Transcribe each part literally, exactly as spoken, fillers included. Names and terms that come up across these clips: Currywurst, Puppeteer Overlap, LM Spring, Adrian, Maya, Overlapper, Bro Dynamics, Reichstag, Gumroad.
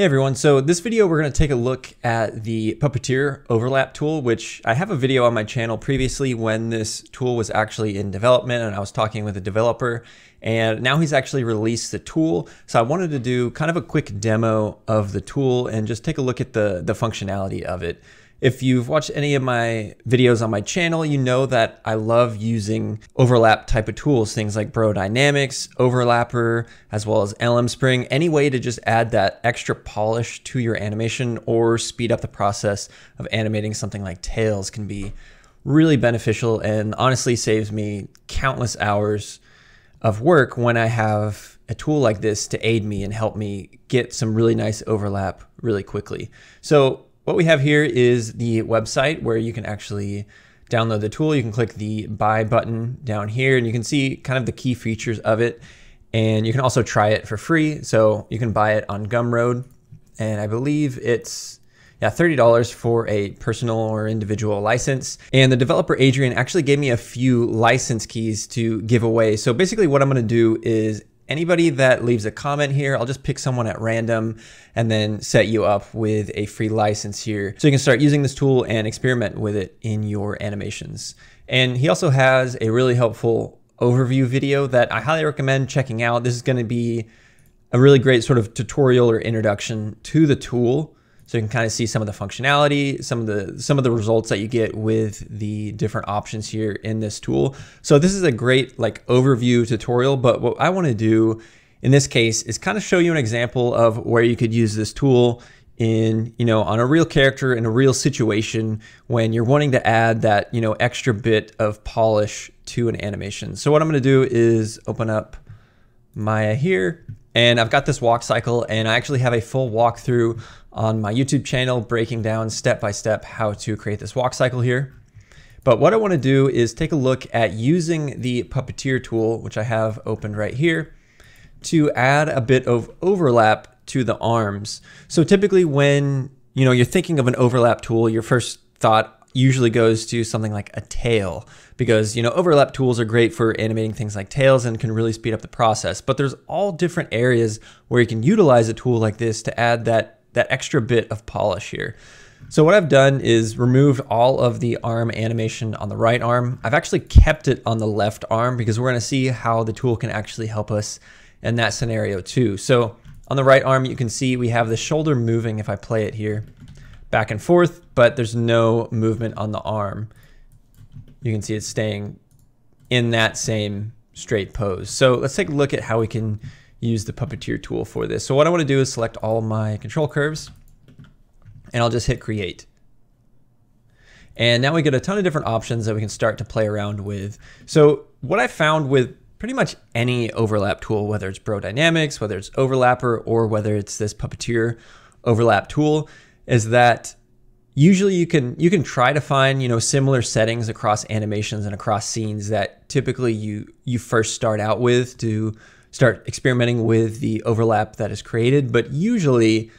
Hey everyone, so this video we're going to take a look at the Puppeteer Overlap tool, which I have a video on my channel previously when this tool was actually in development and I was talking with a developer, and now he's actually released the tool. So I wanted to do kind of a quick demo of the tool and just take a look at the, the functionality of it. If you've watched any of my videos on my channel, you know that I love using overlap type of tools, things like Bro Dynamics, Overlapper, as well as L M Spring, any way to just add that extra polish to your animation or speed up the process of animating something like tails can be really beneficial and honestly saves me countless hours of work when I have a tool like this to aid me and help me get some really nice overlap really quickly. So what we have here is the website where you can actually download the tool. You can click the buy button down here and you can see kind of the key features of it. And you can also try it for free. So you can buy it on Gumroad. And I believe it's yeah, thirty dollars for a personal or individual license. And the developer Adrian actually gave me a few license keys to give away. So basically what I'm gonna do is anybody that leaves a comment here, I'll just pick someone at random and then set you up with a free license here. So you can start using this tool and experiment with it in your animations. And he also has a really helpful overview video that I highly recommend checking out. This is gonna be a really great sort of tutorial or introduction to the tool. So you can kind of see some of the functionality, some of the some of the results that you get with the different options here in this tool. So this is a great like overview tutorial, but what I want to do in this case is kind of show you an example of where you could use this tool in, you know, on a real character in a real situation when you're wanting to add that, you know, extra bit of polish to an animation. So what I'm going to do is open up Maya here. And I've got this walk cycle, and I actually have a full walkthrough on my YouTube channel breaking down step by step how to create this walk cycle here. But what I want to do is take a look at using the Puppeteer tool, which I have opened right here, to add a bit of overlap to the arms. So typically when, you know, you're thinking of an overlap tool, your first thought usually goes to something like a tail, because, you know, overlap tools are great for animating things like tails and can really speed up the process. But there's all different areas where you can utilize a tool like this to add that, that extra bit of polish here. So what I've done is removed all of the arm animation on the right arm. I've actually kept it on the left arm because we're going to see how the tool can actually help us in that scenario too. So on the right arm, you can see we have the shoulder moving if I play it here, back and forth, but there's no movement on the arm. You can see it's staying in that same straight pose. So let's take a look at how we can use the Puppeteer tool for this. So what I want to do is select all my control curves and I'll just hit create. And now we get a ton of different options that we can start to play around with. So what I found with pretty much any overlap tool, whether it's Bro Dynamics, whether it's Overlapper, or whether it's this Puppeteer overlap tool, is that usually you can you can try to find, you know, similar settings across animations and across scenes that typically you you first start out with to start experimenting with the overlap that is created. But usually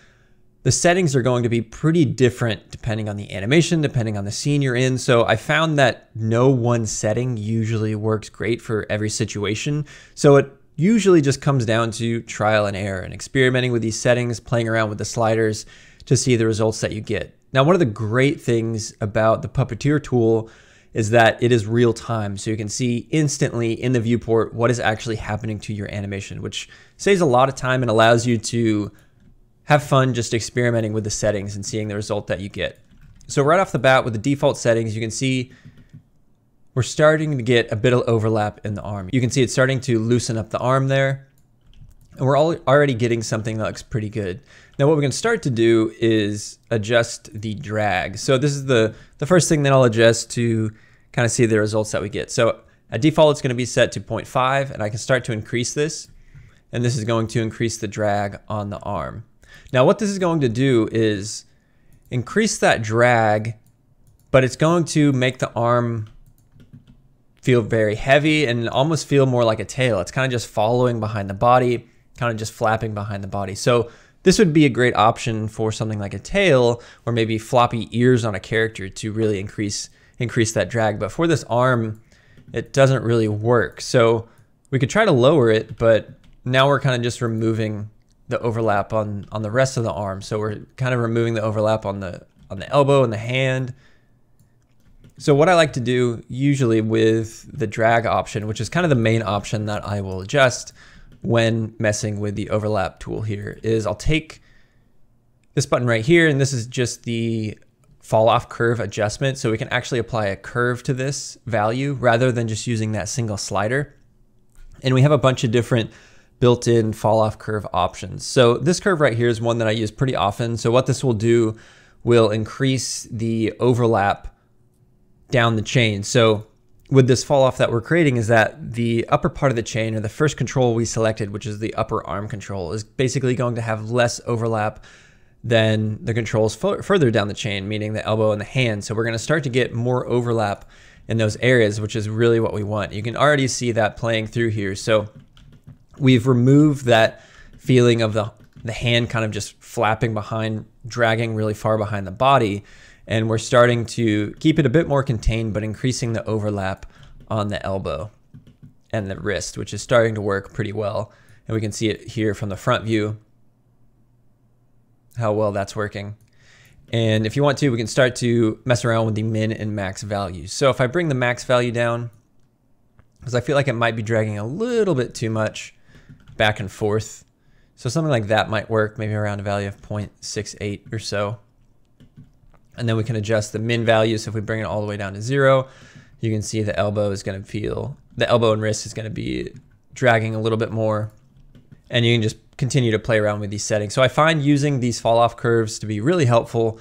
the settings are going to be pretty different depending on the animation, depending on the scene you're in. So I found that no one setting usually works great for every situation. So it usually just comes down to trial and error and experimenting with these settings, playing around with the sliders to see the results that you get. Now, one of the great things about the Puppeteer tool is that it is real time. So you can see instantly in the viewport what is actually happening to your animation, which saves a lot of time and allows you to have fun just experimenting with the settings and seeing the result that you get. So right off the bat with the default settings, you can see we're starting to get a bit of overlap in the arm. You can see it's starting to loosen up the arm there. And we're all already getting something that looks pretty good. Now what we're going to start to do is adjust the drag. So this is the, the first thing that I'll adjust to kind of see the results that we get. So at default, it's going to be set to zero point five, and I can start to increase this. And this is going to increase the drag on the arm. Now what this is going to do is increase that drag, but it's going to make the arm feel very heavy and almost feel more like a tail. It's kind of just following behind the body, kind of just flapping behind the body. So this would be a great option for something like a tail or maybe floppy ears on a character to really increase increase that drag. But for this arm, it doesn't really work. So we could try to lower it, but now we're kind of just removing the overlap on on the rest of the arm. So we're kind of removing the overlap on the on the elbow and the hand. So what I like to do usually with the drag option, which is kind of the main option that I will adjust when messing with the overlap tool here, is I'll take this button right here, and this is just the fall off curve adjustment. So we can actually apply a curve to this value rather than just using that single slider. And we have a bunch of different built-in fall off curve options. So this curve right here is one that I use pretty often. So what this will do will increase the overlap down the chain. So with this fall off that we're creating is that the upper part of the chain, or the first control we selected, which is the upper arm control, is basically going to have less overlap than the controls further down the chain, meaning the elbow and the hand. So we're going to start to get more overlap in those areas, which is really what we want. You can already see that playing through here. So we've removed that feeling of the, the hand kind of just flapping behind, dragging really far behind the body. And we're starting to keep it a bit more contained, but increasing the overlap on the elbow and the wrist, which is starting to work pretty well. And we can see it here from the front view, how well that's working. And if you want to, we can start to mess around with the min and max values. So if I bring the max value down, because I feel like it might be dragging a little bit too much back and forth. So something like that might work, maybe around a value of zero point six eight or so. And then we can adjust the min value. So if we bring it all the way down to zero, you can see the elbow is going to feel, the elbow and wrist is going to be dragging a little bit more. And you can just continue to play around with these settings. So I find using these fall off curves to be really helpful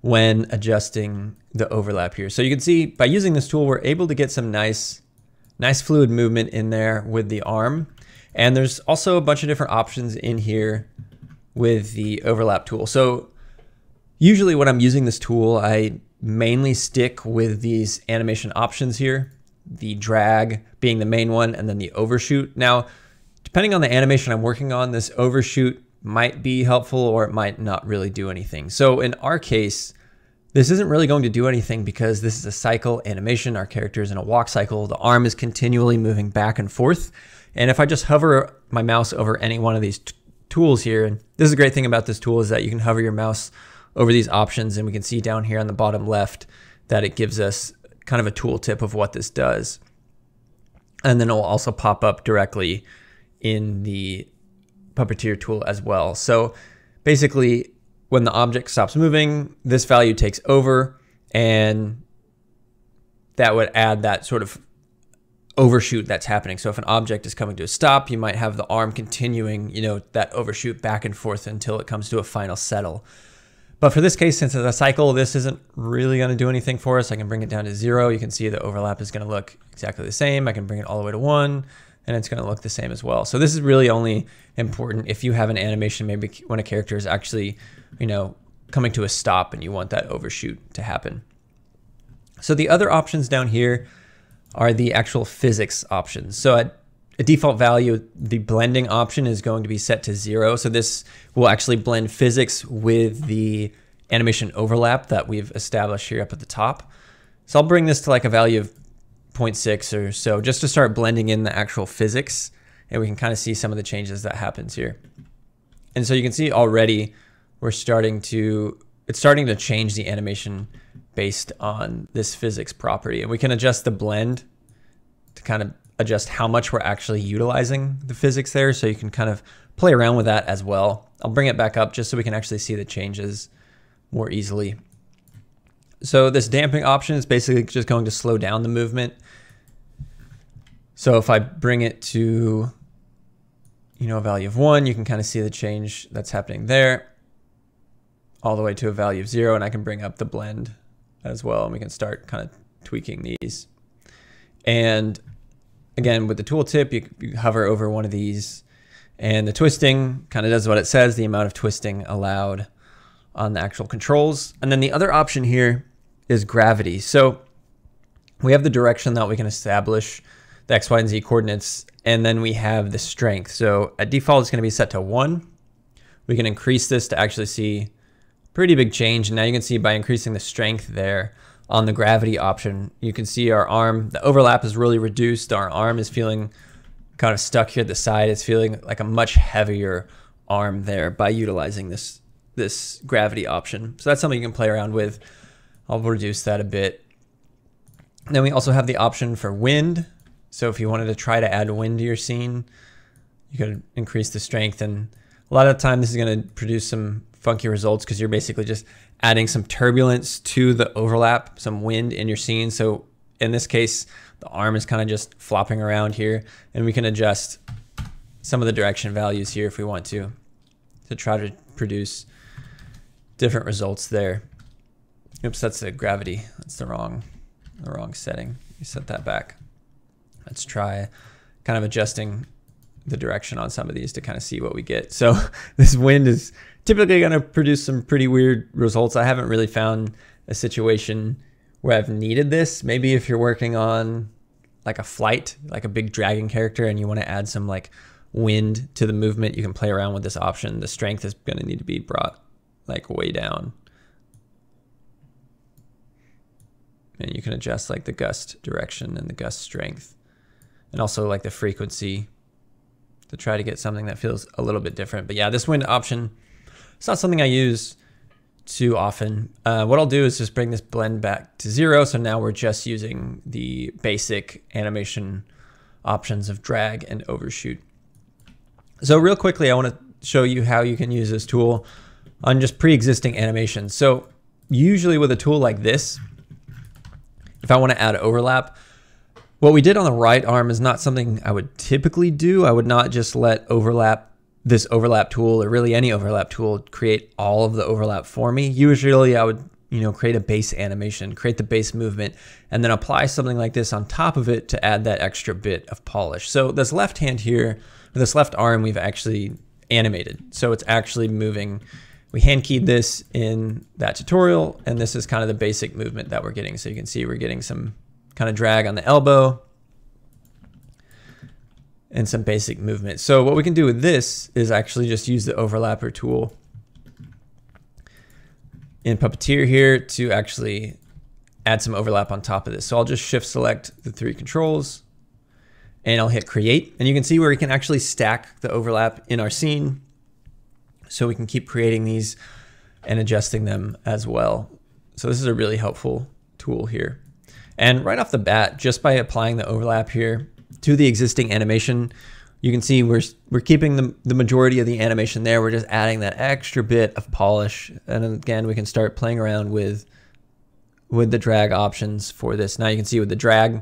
when adjusting the overlap here. So you can see by using this tool, we're able to get some nice, nice fluid movement in there with the arm. And there's also a bunch of different options in here with the overlap tool. So usually when I'm using this tool, I mainly stick with these animation options here, the drag being the main one, and then the overshoot. Now, depending on the animation I'm working on, this overshoot might be helpful or it might not really do anything. So in our case, this isn't really going to do anything because this is a cycle animation. Our character is in a walk cycle. The arm is continually moving back and forth. And if I just hover my mouse over any one of these tools here, and this is a great thing about this tool is that you can hover your mouse over these options and we can see down here on the bottom left that it gives us kind of a tooltip of what this does. And then it'll also pop up directly in the Puppeteer tool as well. So basically when the object stops moving, this value takes over, and that would add that sort of overshoot that's happening. So if an object is coming to a stop, you might have the arm continuing, you know, that overshoot back and forth until it comes to a final settle. But for this case, since it's a cycle, this isn't really going to do anything for us. I can bring it down to zero. You can see the overlap is going to look exactly the same. I can bring it all the way to one, and it's going to look the same as well. So this is really only important if you have an animation, maybe when a character is actually, you know, coming to a stop and you want that overshoot to happen. So the other options down here are the actual physics options. So at a default value, the blending option is going to be set to zero. So this will actually blend physics with the animation overlap that we've established here up at the top. So I'll bring this to like a value of zero point six or so, just to start blending in the actual physics, and we can kind of see some of the changes that happens here. And so you can see already we're starting to, it's starting to change the animation based on this physics property. And we can adjust the blend to kind of adjust how much we're actually utilizing the physics there. So you can kind of play around with that as well. I'll bring it back up just so we can actually see the changes more easily. So this damping option is basically just going to slow down the movement. So if I bring it to, you know, a value of one, you can kind of see the change that's happening there, all the way to a value of zero. And I can bring up the blend as well, and we can start kind of tweaking these. And again, with the tooltip, you, you hover over one of these, and the twisting kind of does what it says, the amount of twisting allowed on the actual controls. And then the other option here is gravity. So we have the direction that we can establish the X, Y, and Z coordinates, and then we have the strength. So at default, it's going to be set to one. We can increase this to actually see pretty big change. And now you can see by increasing the strength there on the gravity option, you can see our arm, the overlap is really reduced. Our arm is feeling kind of stuck here at the side. It's feeling like a much heavier arm there by utilizing this this gravity option. So that's something you can play around with. I'll reduce that a bit. And then we also have the option for wind. So if you wanted to try to add wind to your scene, you could increase the strength. And a lot of the time this is going to produce some funky results because you're basically just adding some turbulence to the overlap, some wind in your scene. So in this case, the arm is kind of just flopping around here, and we can adjust some of the direction values here if we want to, to try to produce different results there. Oops, that's the gravity. That's the wrong, the wrong setting. You set that back. Let's try kind of adjusting the direction on some of these to kind of see what we get. So this wind is typically going to produce some pretty weird results. I haven't really found a situation where I've needed this. Maybe if you're working on like a flight, like a big dragon character, and you want to add some like wind to the movement, you can play around with this option. The strength is going to need to be brought like way down. And you can adjust like the gust direction and the gust strength, and also like the frequency to try to get something that feels a little bit different. But yeah, this wind option, it's not something I use too often. Uh, what I'll do is just bring this blend back to zero. So now we're just using the basic animation options of drag and overshoot. So real quickly, I want to show you how you can use this tool on just pre-existing animations. So usually with a tool like this, if I want to add overlap, what we did on the right arm is not something I would typically do. I would not just let overlap this overlap tool, or really any overlap tool, create all of the overlap for me. Usually I would, you know, create a base animation, create the base movement, and then apply something like this on top of it to add that extra bit of polish. So this left hand here, this left arm, we've actually animated. So it's actually moving. We hand keyed this in that tutorial, and this is kind of the basic movement that we're getting. So you can see we're getting some kind of drag on the elbow and some basic movement. So what we can do with this is actually just use the overlapper tool in Puppeteer here to actually add some overlap on top of this. So I'll just shift select the three controls and I'll hit create. And you can see where we can actually stack the overlap in our scene, so we can keep creating these and adjusting them as well. So this is a really helpful tool here. And right off the bat, just by applying the overlap here to the existing animation, you can see we're we're keeping the, the majority of the animation there. We're just adding that extra bit of polish. And again, we can start playing around with with the drag options for this. Now you can see with the drag,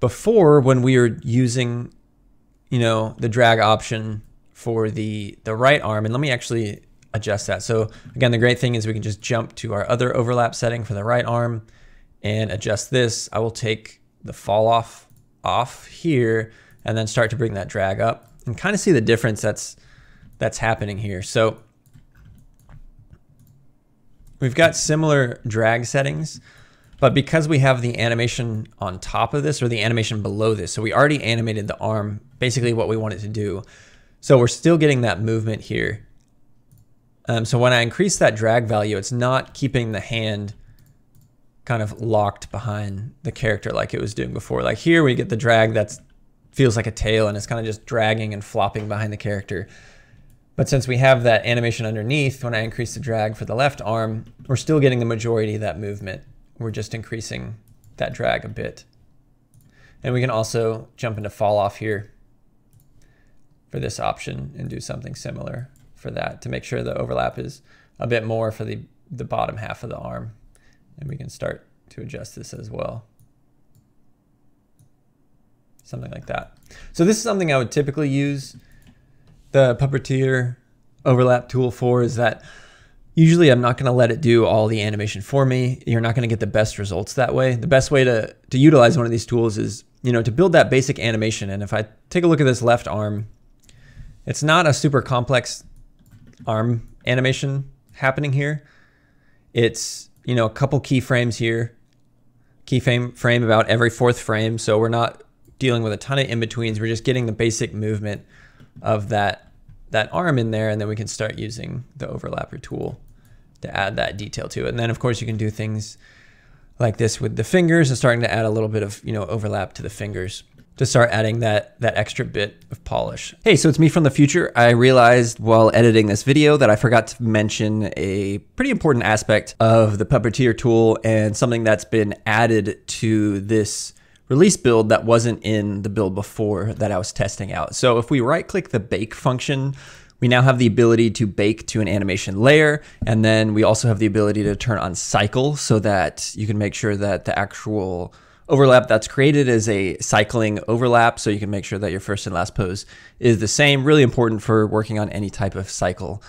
before when we were using, you know, the drag option for the the right arm, and let me actually adjust that. So again, the great thing is we can just jump to our other overlap setting for the right arm and adjust this. I will take the fall off off here and then start to bring that drag up and kind of see the difference that's that's happening here. So we've got similar drag settings, but because we have the animation on top of this, or the animation below this, so we already animated the arm, basically what we wanted to do. So we're still getting that movement here. Um, so when I increase that drag value, it's not keeping the hand kind of locked behind the character like it was doing before. Like here we get the drag that feels like a tail, and it's kind of just dragging and flopping behind the character. But since we have that animation underneath, when I increase the drag for the left arm, we're still getting the majority of that movement. We're just increasing that drag a bit. And we can also jump into fall off here for this option and do something similar for that to make sure the overlap is a bit more for the, the bottom half of the arm. And we can start to adjust this as well. Something like that. So this is something I would typically use the Puppeteer overlap tool for, is that usually I'm not gonna let it do all the animation for me. You're not gonna get the best results that way. The best way to, to utilize one of these tools is, you know, to build that basic animation. And if I take a look at this left arm, it's not a super complex arm animation happening here. It's, you know, a couple keyframes here, keyframe frame about every fourth frame. So we're not dealing with a ton of in-betweens. We're just getting the basic movement of that, that arm in there. And then we can start using the overlapper tool to add that detail to it. And then of course you can do things like this with the fingers and starting to add a little bit of, you know, overlap to the fingers. to start adding that, that extra bit of polish. Hey, so it's me from the future. I realized while editing this video that I forgot to mention a pretty important aspect of the Puppeteer tool and something that's been added to this release build that wasn't in the build before that I was testing out. So if we right click the bake function, we now have the ability to bake to an animation layer, and then we also have the ability to turn on cycle so that you can make sure that the actual overlap that's created is a cycling overlap, so you can make sure that your first and last pose is the same. Really important for working on any type of cycle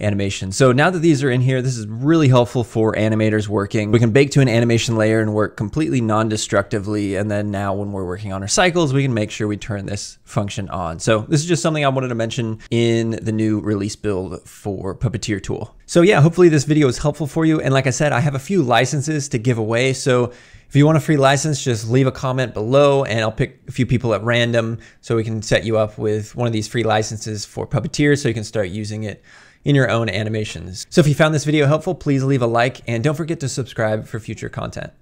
animation. So now that these are in here, this is really helpful for animators working. We can bake to an animation layer and work completely non-destructively. And then now when we're working on our cycles, we can make sure we turn this function on. So this is just something I wanted to mention in the new release build for Puppeteer tool. So yeah, hopefully this video is helpful for you. And like I said, I have a few licenses to give away. So if you want a free license, just leave a comment below and I'll pick a few people at random so we can set you up with one of these free licenses for Puppeteer so you can start using it in your own animations. So if you found this video helpful, please leave a like and don't forget to subscribe for future content.